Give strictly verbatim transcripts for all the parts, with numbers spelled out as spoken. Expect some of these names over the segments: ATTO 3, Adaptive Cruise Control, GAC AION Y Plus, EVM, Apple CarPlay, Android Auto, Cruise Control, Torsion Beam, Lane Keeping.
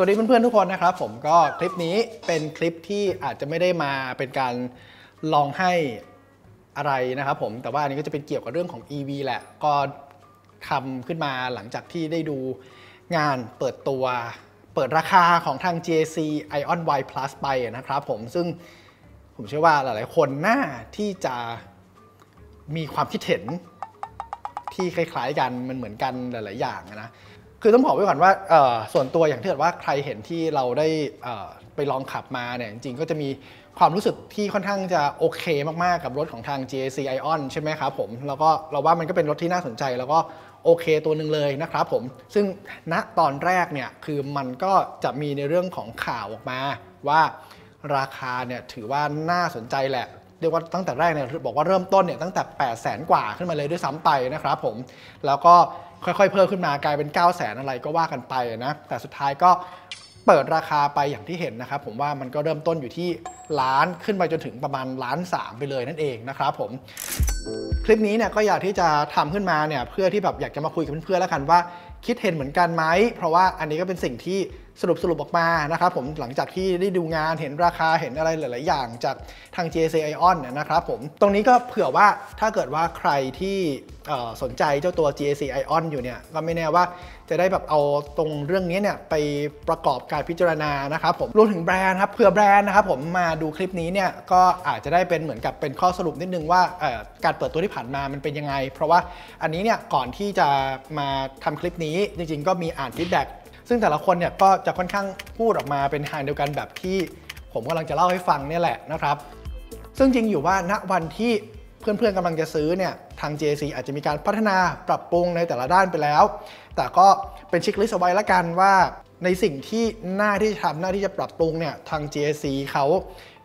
สวัสดีเพื่อนๆทุกคนนะครับผมก็คลิปนี้เป็นคลิปที่อาจจะไม่ได้มาเป็นการลองให้อะไรนะครับผมแต่ว่าอันนี้ก็จะเป็นเกี่ยวกับเรื่องของ อี วี แหละก็ทำขึ้นมาหลังจากที่ได้ดูงานเปิดตัวเปิดราคาของทาง จี เอ ซี Aion Y Plus ไปนะครับผมซึ่งผมเชื่อว่าหลายๆคนน่าที่จะมีความคิดเห็นที่คล้ายๆกันมันเหมือนกันหลายๆอย่างนะคือต้องบอกไว้ก่อนว่าส่วนตัวอย่างที่เกิดว่าใครเห็นที่เราได้ไปลองขับมาเนี่ยจริงๆก็จะมีความรู้สึกที่ค่อนข้างจะโอเคมากๆกับรถของทาง จี เอ ซี Aion ใช่ไหมครับผมแล้วก็เราว่ามันก็เป็นรถที่น่าสนใจแล้วก็โอเคตัวหนึ่งเลยนะครับผมซึ่งณตอนแรกเนี่ยคือมันก็จะมีในเรื่องของข่าวออกมาว่าราคาเนี่ยถือว่าน่าสนใจแหละเรียกว่าตั้งแต่แรกเนี่ยบอกว่าเริ่มต้นเนี่ยตั้งแต่ แปดแสน กว่าขึ้นมาเลยด้วยซ้ำไปนะครับผมแล้วก็ค่อยๆเพิ่มขึ้นมากลายเป็น เก้าแสน อะไรก็ว่ากันไปนะแต่สุดท้ายก็เปิดราคาไปอย่างที่เห็นนะครับผมว่ามันก็เริ่มต้นอยู่ที่ล้านขึ้นไปจนถึงประมาณล้านสามไปเลยนั่นเองนะครับผมคลิปนี้เนี่ยก็อยากที่จะทำขึ้นมาเนี่ยเพื่อที่แบบอยากจะมาคุยกับเพื่อนๆแล้วกันว่าคิดเห็นเหมือนกันไหมเพราะว่าอันนี้ก็เป็นสิ่งที่สรุปสรุปออกมานะครับผมหลังจากที่ได้ดูงานเห็นราคาเห็นอะไรหลายๆอย่างจากทาง จี เอ ซี Aion นะครับผมตรงนี้ก็เผื่อว่าถ้าเกิดว่าใครที่สนใจเจ้าตัว จี เอ ซี Aion อยู่เนี่ยก็ไม่แน่ว่าจะได้แบบเอาตรงเรื่องนี้เนี่ยไปประกอบการพิจารณานะครับผมรวมถึงแบรนด์ครับเผื่อแบรนด์นะครับผมมาดูคลิปนี้เนี่ยก็อาจจะได้เป็นเหมือนกับเป็นข้อสรุปนิดนึงว่าการเปิดตัวที่ผ่านมามันเป็นยังไงเพราะว่าอันนี้เนี่ยก่อนที่จะมาทำคลิปนี้จริงๆก็มีอ่านฟีดแบ็กซึ่งแต่ละคนเนี่ยก็จะค่อนข้างพูดออกมาเป็นทางเดียวกันแบบที่ผมกำลังจะเล่าให้ฟังเนี่ยแหละนะครับซึ่งจริงอยู่ว่าณวันที่เพื่อนๆกำลังจะซื้อเนี่ยทาง จี เอ ซี อาจจะมีการพัฒนาปรับปรุงในแต่ละด้านไปแล้วแต่ก็เป็นเช็คลิสต์เอาไว้ละกันว่าในสิ่งที่หน้าที่จะทำหน้าที่จะปรับปรุงเนี่ยทาง จี เอ ซี เขา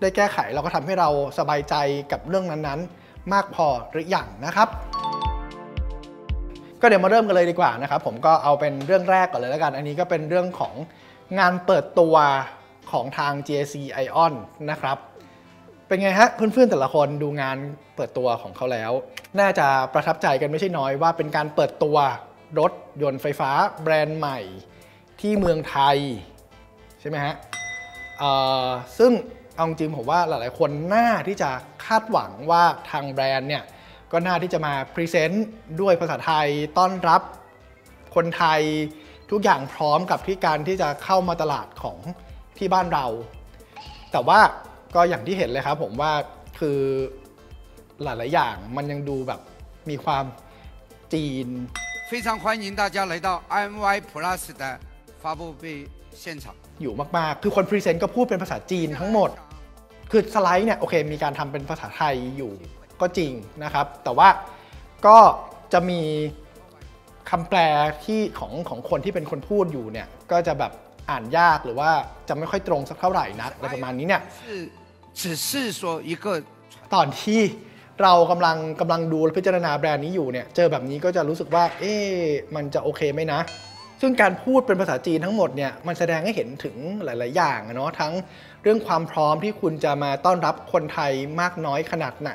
ได้แก้ไขเราก็ทำให้เราสบายใจกับเรื่องนั้นๆมากพอหรือยังนะครับก็เดี๋ยวมาเริ่มกันเลยดีกว่านะครับผมก็เอาเป็นเรื่องแรกก่อนเลยแล้วกันอันนี้ก็เป็นเรื่องของงานเปิดตัวของทาง จี เอ ซี Aion นะครับเป็นไงฮะเพื่อนๆแต่ละคนดูงานเปิดตัวของเขาแล้วน่าจะประทับใจกันไม่ใช่น้อยว่าเป็นการเปิดตัวรถยนต์ไฟฟ้าแบรนด์ใหม่ที่เมืองไทยใช่ไหมฮะซึ่งเอาจริงผมว่าหลายๆคนน่าที่จะคาดหวังว่าทางแบรนด์เนี่ยก็น่าที่จะมาพรีเซนต์ด้วยภาษาไทยต้อนรับคนไทยทุกอย่างพร้อมกับที่การที่จะเข้ามาตลาดของที่บ้านเราแต่ว่าก็อย่างที่เห็นเลยครับผมว่าคือหลายๆอย่างมันยังดูแบบมีความจีน非常欢迎大家来到 เอ เอ็ม วาย Plus 的发布会现场อยู่มากๆคือคนพรีเซนต์ก็พูดเป็นภาษาจีนทั้งหมดคือสไลด์เนี่ยโอเคมีการทำเป็นภาษาไทยอยู่ก็จริงนะครับแต่ว่าก็จะมีคำแปลที่ของของคนที่เป็นคนพูดอยู่เนี่ยก็จะแบบอ่านยากหรือว่าจะไม่ค่อยตรงสักเท่าไหร่นักอะไรประมาณนี้เนี่ยตอนที่เรากำลังกำลังดูและพิจารณาแบรนด์นี้อยู่เนี่ยเจอแบบนี้ก็จะรู้สึกว่าเอ๊ะมันจะโอเคไหมนะซึ่งการพูดเป็นภาษาจีนทั้งหมดเนี่ยมันแสดงให้เห็นถึงหลายๆอย่างเนาะทั้งเรื่องความพร้อมที่คุณจะมาต้อนรับคนไทยมากน้อยขนาดไหน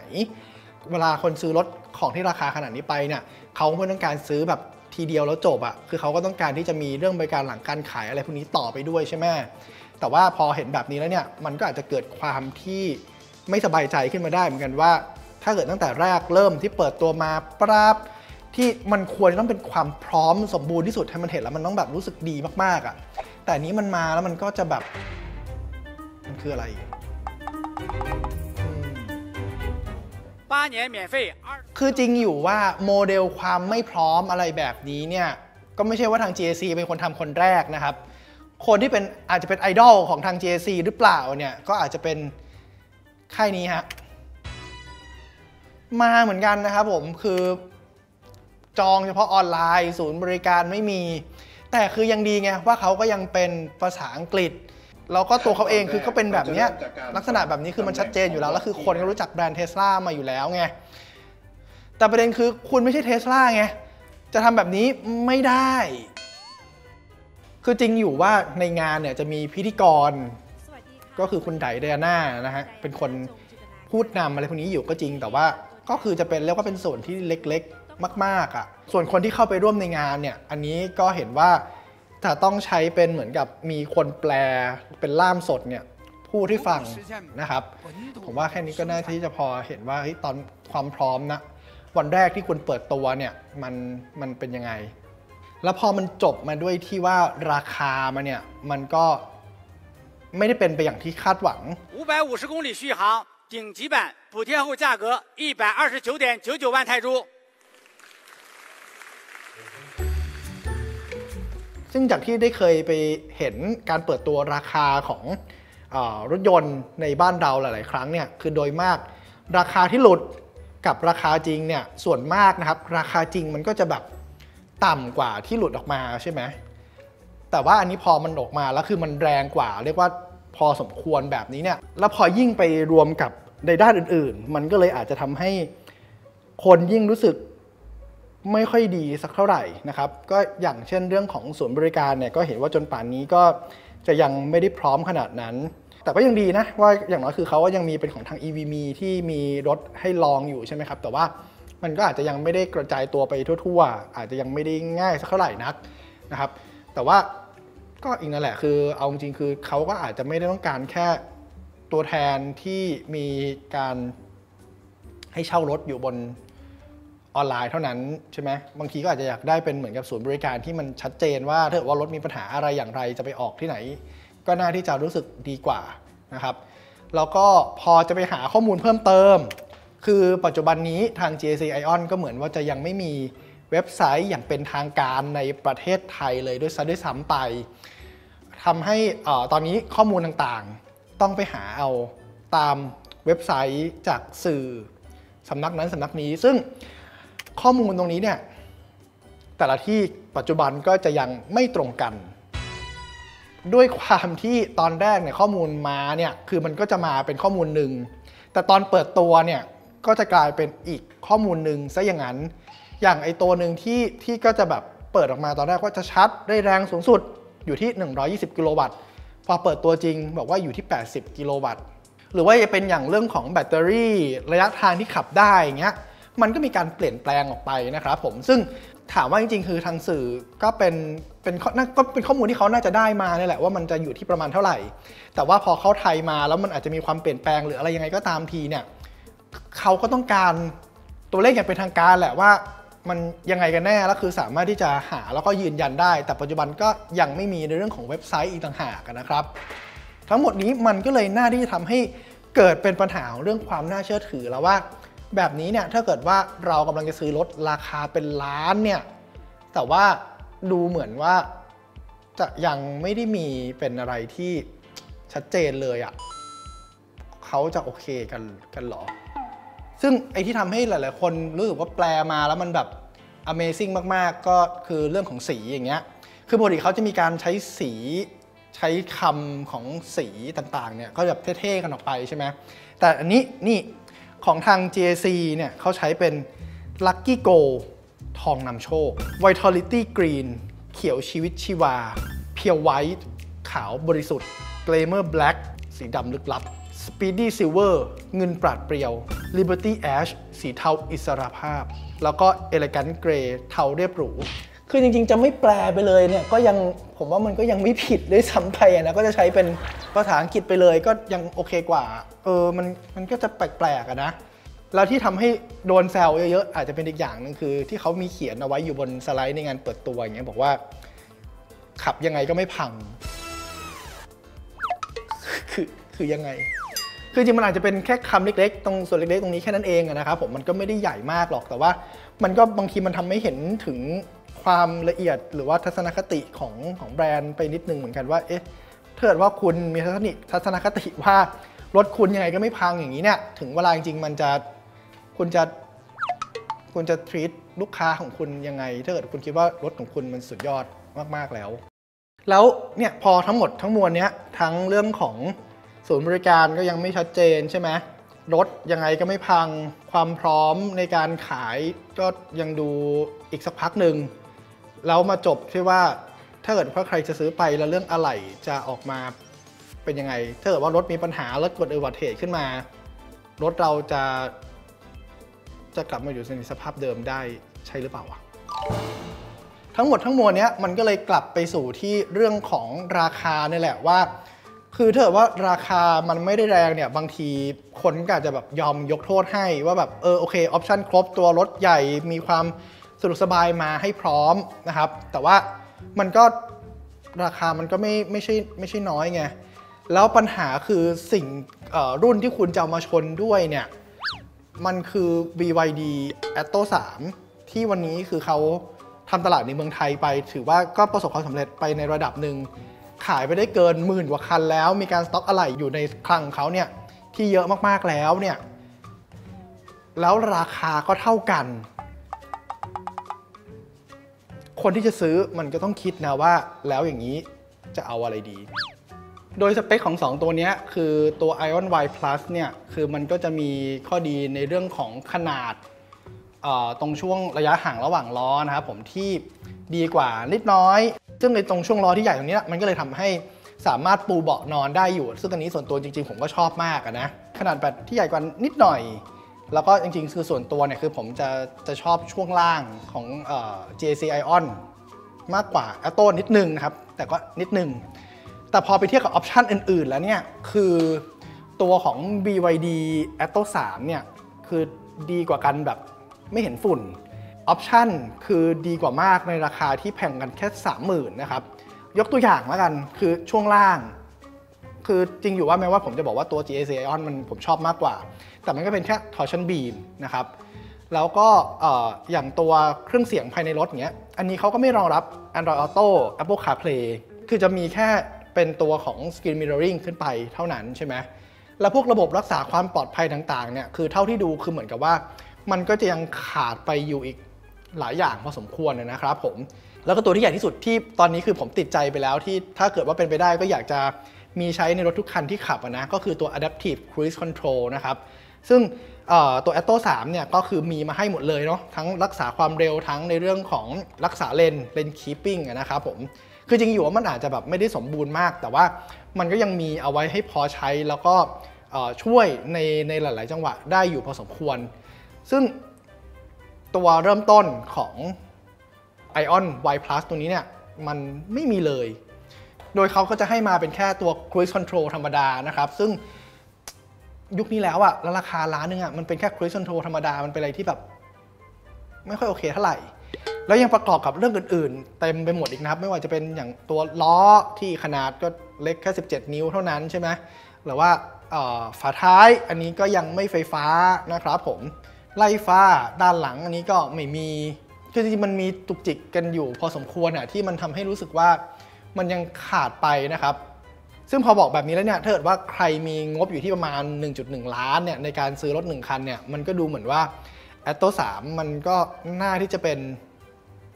เวลาคนซื้อรถของที่ราคาขนาดนี้ไปเนี่ยเขาไม่ต้องการซื้อแบบทีเดียวแล้วจบอะคือเขาก็ต้องการที่จะมีเรื่องบริการหลังการขายอะไรพวกนี้ต่อไปด้วยใช่ไหมแต่ว่าพอเห็นแบบนี้แล้วเนี่ยมันก็อาจจะเกิดความที่ไม่สบายใจขึ้นมาได้เหมือนกันว่าถ้าเกิดตั้งแต่แรกเริ่มที่เปิดตัวมาปราบที่มันควรต้องเป็นความพร้อมสมบูรณ์ที่สุดให้มันเห็นแล้วมันต้องแบบรู้สึกดีมากๆอะแต่นี้มันมาแล้วมันก็จะแบบมันคืออะไรคือจริงอยู่ว่าโมเดลความไม่พร้อมอะไรแบบนี้เนี่ยก็ไม่ใช่ว่าทาง จี เอ ซี เป็นคนทำคนแรกนะครับคนที่เป็นอาจจะเป็นไอดอลของทาง จี เอ ซี หรือเปล่าเนี่ยก็อาจจะเป็นค่ายนี้ฮะมาเหมือนกันนะครับผมคือจองเฉพาะออนไลน์ศูนย์บริการไม่มีแต่คือยังดีไงว่าเขาก็ยังเป็นภาษาอังกฤษแล้วก็ตัวเขาเองคือก็เป็นแบบนี้ลักษณะแบบนี้คือมันชัดเจนอยู่แล้วแล้วคือคนก็รู้จักแบรนด์เทสลามาอยู่แล้วไงแต่ประเด็นคือคุณไม่ใช่เทสลาไงจะทำแบบนี้ไม่ได้คือจริงอยู่ว่าในงานเนี่ยจะมีพิธีกรก็คือคุณไดไดอาน่านะฮะเป็นคนพูดนำอะไรพวกนี้อยู่ก็จริงแต่ว่าก็คือจะเป็นเรียกว่าเป็นส่วนที่เล็กๆมากๆอ่ะส่วนคนที่เข้าไปร่วมในงานเนี่ยอันนี้ก็เห็นว่า ถ้าต้องใช้เป็นเหมือนกับมีคนแปลเป็นล่ามสดเนี่ยผู้ที่ฟังนะครับผมว่าแค่นี้ก็น่าที่จะพอเห็นว่าตอนความพร้อมนะวันแรกที่คุณเปิดตัวเนี่ยมันมันเป็นยังไงแล้วพอมันจบมาด้วยที่ว่าราคามันเนี่ยมันก็ไม่ได้เป็นไปอย่างที่คาดหวัง五百五十公里续航顶级版补贴后价格 一百二十九点九九 万泰铢ซึ่งจากที่ได้เคยไปเห็นการเปิดตัวราคาของรถยนต์ในบ้านเราหลายๆครั้งเนี่ยคือโดยมากราคาที่หลุดกับราคาจริงเนี่ยส่วนมากนะครับราคาจริงมันก็จะแบบต่ำกว่าที่หลุดออกมาใช่ไหมแต่ว่าอันนี้พอมันออกมาแล้วคือมันแรงกว่าเรียกว่าพอสมควรแบบนี้เนี่ยแล้วพอยิ่งไปรวมกับในด้านอื่นๆมันก็เลยอาจจะทำให้คนยิ่งรู้สึกไม่ค่อยดีสักเท่าไหร่นะครับก็อย่างเช่นเรื่องของศูนย์บริการเนี่ยก็เห็นว่าจนป่านนี้ก็จะยังไม่ได้พร้อมขนาดนั้นแต่ก็ยังดีนะว่าอย่างน้อยคือเขาก็ยังมีเป็นของทาง อี วี เอ็ม ที่มีรถให้ลองอยู่ใช่ไหมครับแต่ว่ามันก็อาจจะยังไม่ได้กระจายตัวไปทั่วๆอาจจะยังไม่ได้ง่ายสักเท่าไหร่นักนะครับแต่ว่าก็อีกนั่นแหละคือเอาจริงคือเขาก็อาจจะไม่ได้ต้องการแค่ตัวแทนที่มีการให้เช่ารถอยู่บนออนไลน์เท่านั้นใช่ไหมบางทีก็อาจจะอยากได้เป็นเหมือนกับศูนย์บริการที่มันชัดเจนว่าถ้าว่ารถมีปัญหาอะไรอย่างไรจะไปออกที่ไหนก็น่าที่จะรู้สึกดีกว่านะครับแล้วก็พอจะไปหาข้อมูลเพิ่มเติมคือปัจจุบันนี้ทาง จี เอ ซี ไอ โอ เอ็น ก็เหมือนว่าจะยังไม่มีเว็บไซต์อย่างเป็นทางการในประเทศไทยเลยด้วยซ้ำด้วยซ้ำไปทำให้ตอนนี้ข้อมูลต่างๆต้องไปหาเอาตามเว็บไซต์จากสื่อสำนักนั้นสำนักนี้ซึ่งข้อมูลตรงนี้เนี่ยแต่ละที่ปัจจุบันก็จะยังไม่ตรงกันด้วยความที่ตอนแรกเนี่ยข้อมูลมาเนี่ยคือมันก็จะมาเป็นข้อมูลหนึ่งแต่ตอนเปิดตัวเนี่ยก็จะกลายเป็นอีกข้อมูลหนึ่งซะอย่างนั้นอย่างไอตัวหนึ่งที่ที่ก็จะแบบเปิดออกมาตอนแรกว่าจะชาร์จได้แรงสูงสุดอยู่ที่หนึ่งร้อยยี่สิบกิโลวัตต์พอเปิดตัวจริงบอกว่าอยู่ที่แปดสิบกิโลวัตต์หรือว่าจะเป็นอย่างเรื่องของแบตเตอรี่ระยะทางที่ขับได้อย่างเงี้ยมันก็มีการเปลี่ยนแปลงออกไปนะครับผมซึ่งถามว่าจริงๆคือทางสื่อก็เป็นเป็นก็เป็นข้อมูลที่เขาน่าจะได้มาเนี่ยแหละว่ามันจะอยู่ที่ประมาณเท่าไหร่แต่ว่าพอเข้าไทยมาแล้วมันอาจจะมีความเปลี่ยนแปลงหรืออะไรยังไงก็ตามทีเนี่ยเขาก็ต้องการตัวเลขอย่างเป็นทางการแหละว่ามันยังไงกันแน่แล้วคือสามารถที่จะหาแล้วก็ยืนยันได้แต่ปัจจุบันก็ยังไม่มีในเรื่องของเว็บไซต์อีกต่างหากนะครับทั้งหมดนี้มันก็เลยน่าที่จะทำให้เกิดเป็นปัญหาของเรื่องความน่าเชื่อถือแล้วว่าแบบนี้เนี่ยถ้าเกิดว่าเรากำลังจะซื้อรถราคาเป็นล้านเนี่ยแต่ว่าดูเหมือนว่าจะยังไม่ได้มีเป็นอะไรที่ชัดเจนเลยอ่ะเขาจะโอเคกันกันหรอซึ่งไอ้ที่ทำให้หลายๆคนรู้สึกว่าแปลมาแล้วมันแบบ Amazing มากๆก็คือเรื่องของสีอย่างเงี้ยคือปกติเขาจะมีการใช้สีใช้คำของสีต่างๆเนี่ยก็แบบเท่ๆกันออกไปใช่ไหมแต่อันนี้นี่ของทาง จี เอ ซี เนี่ยเขาใช้เป็น Lucky Gold ทองนำโชค Vitality Green เขียวชีวิตชีวา Pure White ขาวบริสุทธิ์ Glamour Black สีดำลึกลับ Speedy Silver เงินปราดเปรียว Liberty Ash สีเทาอิสรภาพแล้วก็ Elegant Grey เทาเรียบหรูคือจริงๆจะไม่แปลไปเลยเนี่ยก็ยังผมว่ามันก็ยังไม่ผิดด้วยซ้ำไปนะก็จะใช้เป็นภาษาอังกฤษไปเลยก็ยังโอเคกว่าเออมันมันก็จะแปลกๆนะแล้วที่ทำให้โดนแซวเยอะๆอาจจะเป็นอีกอย่างหนึ่งคือที่เขามีเขียนเอาไว้อยู่บนสไลด์ในงานเปิดตัวอย่างเงี้ยบอกว่าขับยังไงก็ไม่พังคือคือยังไงคือจริงมันอาจจะเป็นแค่คำเล็กๆตรงส่วนเล็กๆตรงนี้แค่นั้นเองนะครับผมมันก็ไม่ได้ใหญ่มากหรอกแต่ว่ามันก็บางทีมันทำให้เห็นถึงความละเอียดหรือว่าทัศนคติของของแบรนด์ไปนิดนึงเหมือนกันว่าเอ๊ะถ้าเกิดว่าคุณมีทัศนคติว่ารถคุณยังไงก็ไม่พังอย่างนี้เนี่ยถึงเวลาจริงๆมันจะคุณจะคุณจะ treat ลูกค้าของคุณยังไงถ้าเกิดคุณคิดว่ารถของคุณมันสุดยอดมากๆแล้วแล้วเนี่ยพอทั้งหมดทั้งมวลเนี้ยทั้งเรื่องของศูนย์บริการก็ยังไม่ชัดเจนใช่ไหมรถยังไงก็ไม่พังความพร้อมในการขายก็ยังดูอีกสักพักหนึ่งแล้วมาจบที่ว่าถ้าเกิดว่าใครจะซื้อไปแล้วเรื่องอะไหล่จะออกมาเป็นยังไงถ้าเกิดว่ารถมีปัญหารถเกิดอุบัติเหตุขึ้นมารถเราจะจะกลับมาอยู่ในสภาพเดิมได้ใช่หรือเปล่า ทั้งหมดทั้งมวลเนี้ยมันก็เลยกลับไปสู่ที่เรื่องของราคาเนี่ยแหละว่าคือถ้าว่าราคามันไม่ได้แรงเนี่ยบางทีคนก็อาจจะแบบยอมยกโทษให้ว่าแบบเออโอเคออปชันครบตัวรถใหญ่มีความสะดวกสบายมาให้พร้อมนะครับแต่ว่ามันก็ราคามันก็ไม่ไม่ใช่ไม่ใช่น้อยไงแล้วปัญหาคือสิ่งรุ่นที่คุณจะเอามาชนด้วยเนี่ยมันคือ บี วาย ดี Atto สาม ที่วันนี้คือเขาทำตลาดในเมืองไทยไปถือว่าก็ประสบความสำเร็จไปในระดับหนึ่งขายไปได้เกินหมื่นกว่าคันแล้วมีการสต็อกอะไหล่อยู่ในคลังเขาเนี่ยที่เยอะมากๆแล้วเนี่ยแล้วราคาก็เท่ากันคนที่จะซื้อมันก็ต้องคิดนะว่าแล้วอย่างนี้จะเอาอะไรดีโดยสเปคของสองตัวนี้คือตัว Aion Y Plus เนี่ยคือมันก็จะมีข้อดีในเรื่องของขนาดตรงช่วงระยะห่างระหว่างล้อนะครับผมที่ดีกว่านิดน้อยซึ่งในตรงช่วงล้อที่ใหญ่ตรงนี้มันก็เลยทำให้สามารถปูเบาะนอนได้อยู่ซึ่งอันนี้ส่วนตัวจริงๆผมก็ชอบมากนะขนาดแบบที่ใหญ่กว่านิดหน่อยแล้วก็จริงๆคือส่วนตัวเนี่ยคือผมจะจะชอบช่วงล่างของ จี เอ ซี Aion มากกว่า Atto นิดนึงนะครับแต่ก็นิดนึงแต่พอไปเทียบกับออปชันอื่นๆแล้วเนี่ยคือตัวของ บี วาย ดี Atto สามเนี่ยคือดีกว่ากันแบบไม่เห็นฝุ่นออปชันคือดีกว่ามากในราคาที่แพงกันแค่ สามหมื่น นะครับยกตัวอย่างแล้วกันคือช่วงล่างคือจริงอยู่ว่าแม้ว่าผมจะบอกว่าตัว จี เอ ซี Aion มันผมชอบมากกว่าแต่มันก็เป็นแค่ Torsion Beam นะครับแล้วก็อย่างตัวเครื่องเสียงภายในรถเนี้ยอันนี้เขาก็ไม่รองรับ Android Auto Apple CarPlay คือจะมีแค่เป็นตัวของ Screen Mirroring ขึ้นไปเท่านั้นใช่ไหมแล้วพวกระบบรักษาความปลอดภัยต่างๆเนี่ยคือเท่าที่ดูคือเหมือนกับว่ามันก็จะยังขาดไปอยู่อีกหลายอย่างพอสมควรนะครับผมแล้วก็ตัวที่ใหญ่ที่สุดที่ตอนนี้คือผมติดใจไปแล้วที่ถ้าเกิดว่าเป็นไปได้ก็อยากจะมีใช้ในรถทุกคันที่ขับนะก็คือตัว Adaptive Cruise Control นะครับซึ่งตัว Atto สามเนี่ยก็คือมีมาให้หมดเลยเนาะทั้งรักษาความเร็วทั้งในเรื่องของรักษาเลนเลนคีปปิ้งนะครับผมคือจริงอยู่ว่ามันอาจจะแบบไม่ได้สมบูรณ์มากแต่ว่ามันก็ยังมีเอาไว้ให้พอใช้แล้วก็ช่วยในในหลายๆจังหวะได้อยู่พอสมควรซึ่งตัวเริ่มต้นของ Aion Y Plus ตัวนี้เนี่ยมันไม่มีเลยโดยเขาก็จะให้มาเป็นแค่ตัว Cruise Control ธรรมดานะครับซึ่งยุคนี้แล้วอะแล้วราคาล้านนึงอะมันเป็นแค่ Cruise Control ธรรมดามันเป็นอะไรที่แบบไม่ค่อยโอเคเท่าไหร่แล้วยังประกอบกับเรื่องอื่นๆเต็มไปหมดอีกนะครับไม่ว่าจะเป็นอย่างตัวล้อที่ขนาดก็เล็กแค่สิบเจ็ดนิ้วเท่านั้นใช่ไหมหรือว่าฝาท้ายอันนี้ก็ยังไม่ไฟฟ้านะครับผมไล่ฟ้าด้านหลังอันนี้ก็ไม่มีคือจริงๆมันมีจุกจิกกันอยู่พอสมควรอะที่มันทำให้รู้สึกว่ามันยังขาดไปนะครับซึ่งพอบอกแบบนี้แล้วเนี่ยถ้าเกิดว่าใครมีงบอยู่ที่ประมาณ หนึ่งจุดหนึ่ง ล้านเนี่ยในการซื้อรถหนึ่งคันเนี่ยมันก็ดูเหมือนว่า Atto สามมันก็น่าที่จะเป็น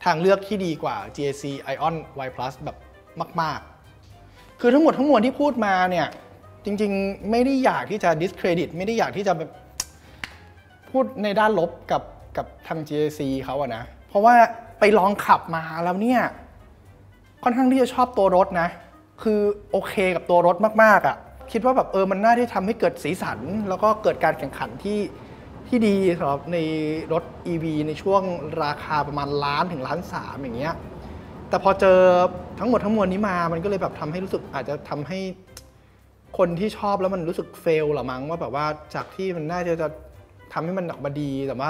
ทางเลือกที่ดีกว่า จี เอ ซี Aion Y Plus แบบมากๆคือทั้งหมดทั้งมวลที่พูดมาเนี่ยจริงๆไม่ได้อยากที่จะ discredit ไม่ได้อยากที่จะพูดในด้านลบกับกับทาง จี เอ ซี เขาอะนะเพราะว่าไปลองขับมาแล้วเนี่ยค่อนข้างที่จะชอบตัวรถนะคือโอเคกับตัวรถมากๆอะคิดว่าแบบเออมันน่าที่ทำให้เกิดสีสันแล้วก็เกิดการแข่งขันที่ที่ดีสำหรับในรถ อี วี ในช่วงราคาประมาณล้านถึงล้านสามอย่างเงี้ยแต่พอเจอทั้งหมดทั้งมวลนี้มามันก็เลยแบบทำให้รู้สึกอาจจะทำให้คนที่ชอบแล้วมันรู้สึกเฟลหรือมั้งว่าแบบว่าจากที่มันน่าจะจะทำให้มันออกมาดีแต่ว่า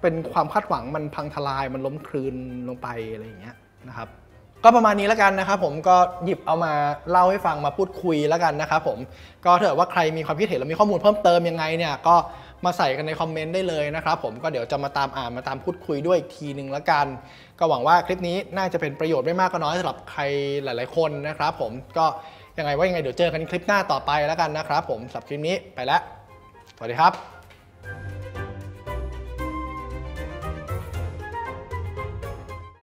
เป็นความคาดหวังมันพังทลายมันล้มคลืนลงไปอะไรอย่างเงี้ยนะครับก็ประมาณนี้แล้วกันนะครับผมก็หยิบเอามาเล่าให้ฟังมาพูดคุยแล้วกันนะครับผมก็ถ้าเกิดว่าใครมีความคิดเห็นหรือมีข้อมูลเพิ่มเติมยังไงเนี่ยก็มาใส่กันในคอมเมนต์ได้เลยนะครับผมก็เดี๋ยวจะมาตามอ่านมาตามพูดคุยด้วยอีกทีนึงแล้วกันก็หวังว่าคลิปนี้น่าจะเป็นประโยชน์ไม่มากก็น้อยสำหรับใครหลายๆคนนะครับผมก็ยังไงว่ายังไงเดี๋ยวเจอกันคลิปหน้าต่อไปแล้วกันนะครับผมสำหรับคลิปนี้ไปแล้วสวัสดีครับ